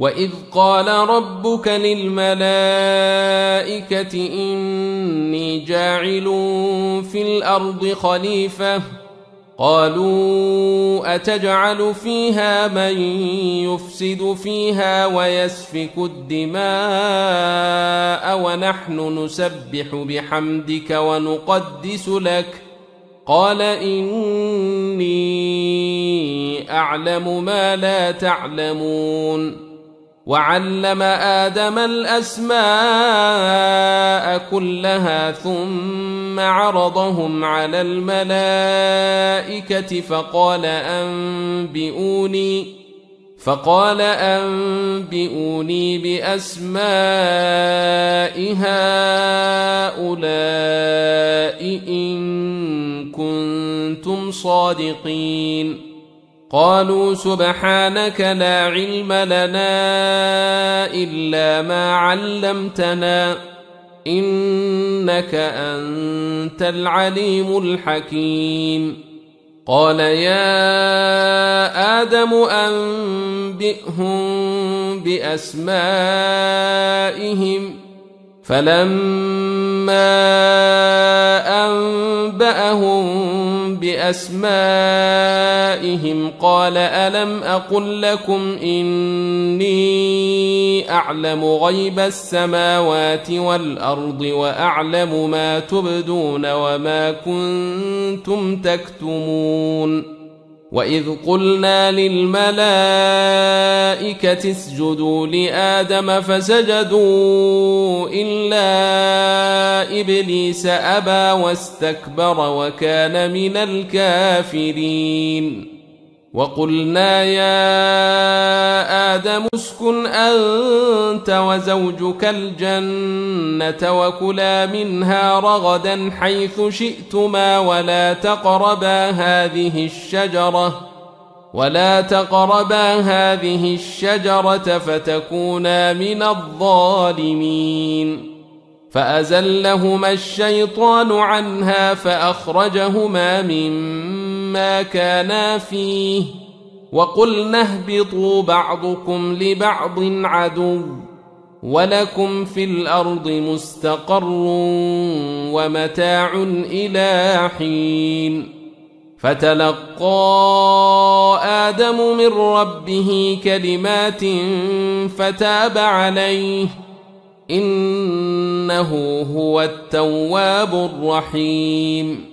وإذ قال ربك للملائكة إني جاعل في الأرض خليفة قالوا أتجعل فيها من يفسد فيها ويسفك الدماء ونحن نسبح بحمدك ونقدس لك قال إني أعلم ما لا تعلمون وعلم آدم الأسماء كلها ثم عرضهم على الملائكة فقال أنبئوني بأسماء هؤلاء إن كنتم صادقين قالوا سبحانك لا علم لنا إلا ما علمتنا إنك أنت العليم الحكيم قال يا آدم أنبئهم بأسمائهم فلما أنبأهم بأسمائهم قال ألم أقل لكم إني أعلم غيب السماوات والأرض وأعلم ما تبدون وما كنتم تكتمون وإذ قلنا للملائكة اسجدوا لآدم فسجدوا إلا إبليس أبى واستكبر وكان من الكافرين وقلنا يا آدم اسكن أنت وزوجك الجنة وكلا منها رغدا حيث شئتما ولا تقربا هذه الشجرة فتكونا من الظالمين فأزلهما الشيطان عنها فأخرجهما مما كانا فيه وقلنا اهبطوا بعضكم لبعض عدو ولكم في الأرض مستقر ومتاع إلى حين فتلقى آدم من ربه كلمات فتاب عليه إنه هو التواب الرحيم